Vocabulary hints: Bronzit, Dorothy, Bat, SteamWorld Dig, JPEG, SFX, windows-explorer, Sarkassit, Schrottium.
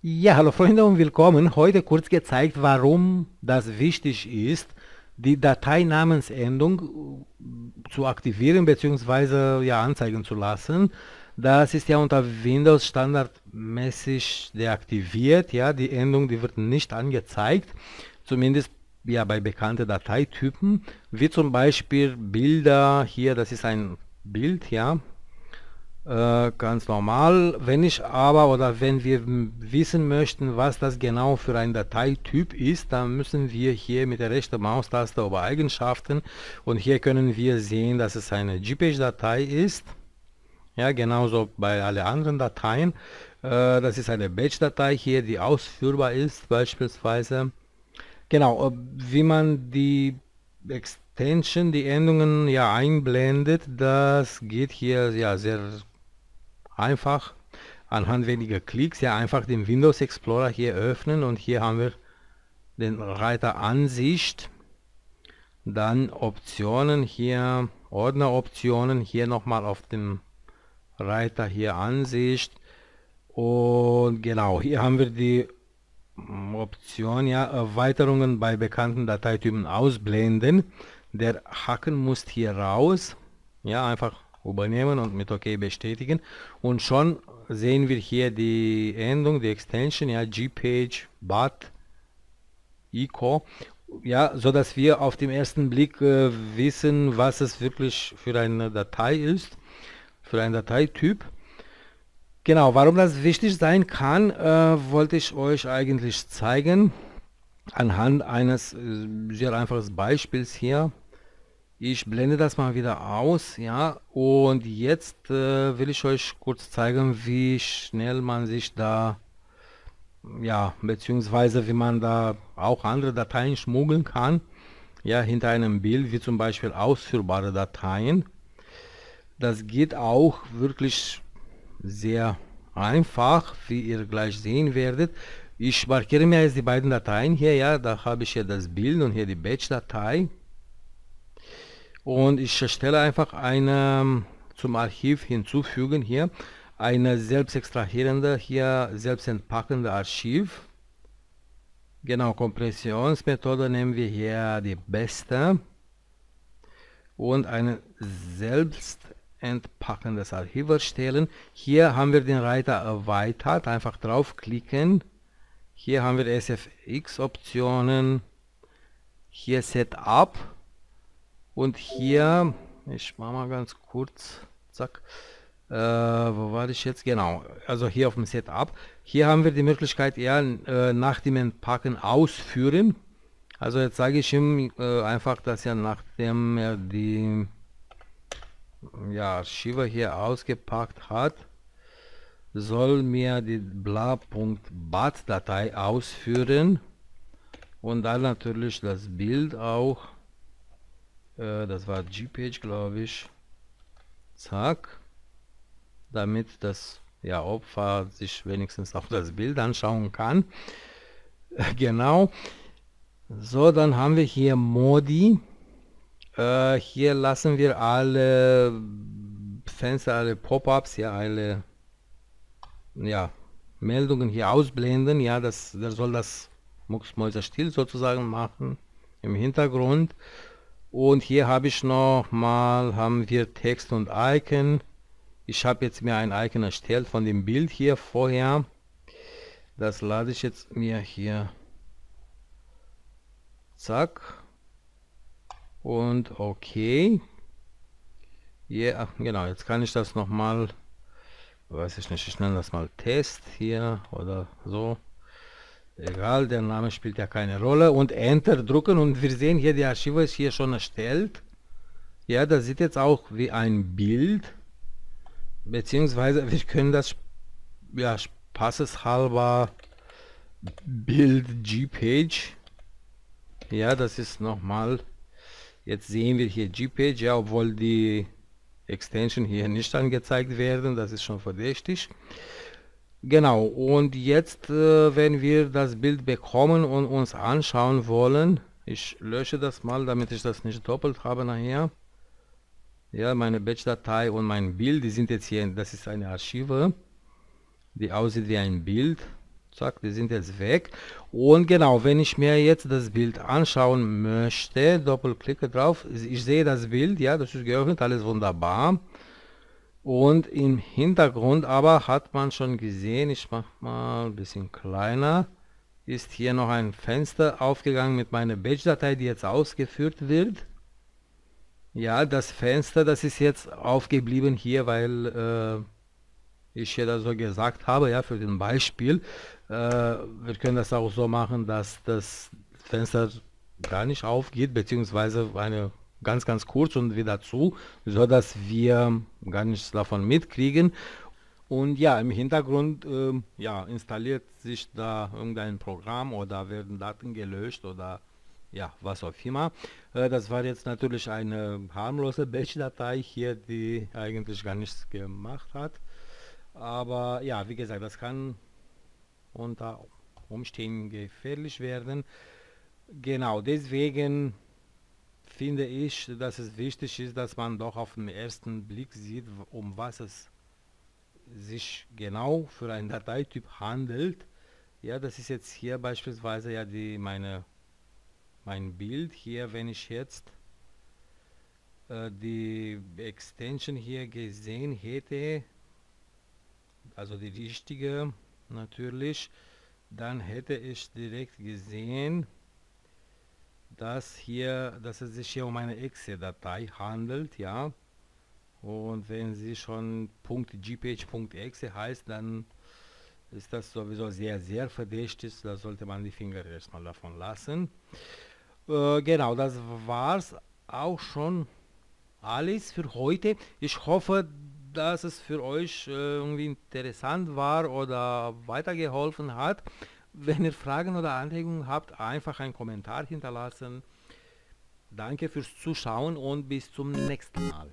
Ja, hallo Freunde und willkommen. Heute kurz gezeigt, warum das wichtig ist, die Dateinamensendung zu aktivieren bzw. ja, anzeigen zu lassen. Das ist ja unter Windows standardmäßig deaktiviert. Ja, die Endung, die wird nicht angezeigt, zumindest ja, bei bekannten Dateitypen, wie zum Beispiel Bilder. Hier, das ist ein Bild, ja, ganz normal. Wenn ich aber oder wenn wir wissen möchten, was das genau für ein Dateityp ist, dann müssen wir hier mit der rechten Maustaste über Eigenschaften, und hier können wir sehen, dass es eine JPEG-Datei ist. Ja, genauso bei allen anderen Dateien. Das ist eine Batch-Datei hier, die ausführbar ist beispielsweise. Genau, wie man die Extension, die Endungen ja einblendet, das geht hier ja sehr einfach anhand weniger Klicks. Ja, einfach den Windows Explorer hier öffnen, und hier haben wir den Reiter Ansicht, dann Optionen, hier Ordneroptionen, hier nochmal auf dem Reiter hier Ansicht, und genau, hier haben wir die Option, ja, Erweiterungen bei bekannten Dateitypen ausblenden. Der Haken muss hier raus, ja, einfach übernehmen und mit OK bestätigen, und schon sehen wir hier die Endung, die Extension, ja, JPEG, BAT, ICO, ja, so dass wir auf den ersten Blick wissen, was es wirklich für eine Datei ist, für einen Dateityp. Genau, warum das wichtig sein kann, wollte ich euch eigentlich zeigen, anhand eines sehr einfachen Beispiels hier. Ich blende das mal wieder aus, ja, und jetzt will ich euch kurz zeigen, wie schnell man sich da, ja, beziehungsweise wie man da auch andere Dateien schmuggeln kann, ja, hinter einem Bild, wie zum Beispiel ausführbare Dateien. Das geht auch wirklich sehr einfach, wie ihr gleich sehen werdet. Ich markiere mir jetzt die beiden Dateien hier, ja, da habe ich hier das Bild und hier die Batch-Datei, und ich erstelle einfach eine zum Archiv hinzufügen, hier eine selbst extrahierende, hier selbst entpackende Archiv. Genau, Kompressionsmethode nehmen wir hier die beste, und eine selbst entpackendes Archiv erstellen. Hier haben wir den Reiter erweitert, einfach draufklicken. Hier haben wir SFX Optionen, hier Setup, und hier, ich mache mal ganz kurz, zack, wo war ich jetzt, genau, also hier auf dem Setup, hier haben wir die Möglichkeit, eher nach dem Entpacken ausführen. Also jetzt sage ich ihm einfach, dass er, nachdem er die ja, Archive hier ausgepackt hat, soll mir die bla.bat-Datei ausführen, und dann natürlich das Bild auch, das war JPEG, glaube ich, zack, damit das ja, Opfer sich wenigstens auch das Bild anschauen kann. Genau, so, dann haben wir hier Modi. Hier lassen wir alle Fenster, alle Pop-ups, ja, alle ja, Meldungen hier ausblenden. Ja, der soll das mucksmäuserstill sozusagen machen im Hintergrund. Und hier habe ich noch mal, haben wir Text und Icon. Ich habe jetzt mir ein Icon erstellt von dem Bild hier vorher. Das lade ich jetzt mir hier. Zack. Und okay, ja, genau, jetzt kann ich das nochmal, weiß ich nicht, ich nenne das mal Test hier oder so, egal, der Name spielt ja keine Rolle, und Enter drücken, und wir sehen hier, die Archive ist hier schon erstellt. Ja, das sieht jetzt auch wie ein Bild, beziehungsweise wir können das ja spaßeshalber Bild JPEG, ja, das ist nochmal. Jetzt sehen wir hier JPEG, ja, obwohl die Extension hier nicht angezeigt werden, das ist schon verdächtig. Genau, und jetzt, wenn wir das Bild bekommen und uns anschauen wollen, ich lösche das mal, damit ich das nicht doppelt habe nachher. Ja, meine Batch-Datei und mein Bild, die sind jetzt hier, das ist eine Archive, die aussieht wie ein Bild, Zack, die sind jetzt weg. Und genau, wenn ich mir jetzt das Bild anschauen möchte, doppelklicke drauf, ich sehe das Bild, ja, das ist geöffnet, alles wunderbar. Und im Hintergrund aber hat man schon gesehen, ich mache mal ein bisschen kleiner, ist hier noch ein Fenster aufgegangen mit meiner Batch-Datei, die jetzt ausgeführt wird. Ja, das Fenster, das ist jetzt aufgeblieben hier, weil ich hier das so gesagt habe, ja, für den Beispiel. Wir können das auch so machen, dass das Fenster gar nicht aufgeht, beziehungsweise eine ganz kurz und wieder zu, so dass wir gar nichts davon mitkriegen. Und ja, im Hintergrund ja, installiert sich da irgendein Programm oder werden Daten gelöscht oder ja, was auch immer. Das war jetzt natürlich eine harmlose Batch-Datei hier, die eigentlich gar nichts gemacht hat. Aber ja, wie gesagt, das kann unter Umständen gefährlich werden. Genau, deswegen finde ich, dass es wichtig ist, dass man doch auf den ersten Blick sieht, um was es sich genau für einen Dateityp handelt. Ja, das ist jetzt hier beispielsweise ja die mein Bild hier. Wenn ich jetzt die Extension hier gesehen hätte, also die richtige natürlich, dann hätte ich direkt gesehen, dass es sich hier um eine .exe-Datei handelt, ja. Und wenn sie schon .gph.exe heißt, dann ist das sowieso sehr verdächtig, da sollte man die Finger erstmal davon lassen. Genau, das war's auch schon alles für heute. Ich hoffe, dass es für euch irgendwie interessant war oder weitergeholfen hat. Wenn ihr Fragen oder Anregungen habt, einfach einen Kommentar hinterlassen. Danke fürs Zuschauen und bis zum nächsten Mal.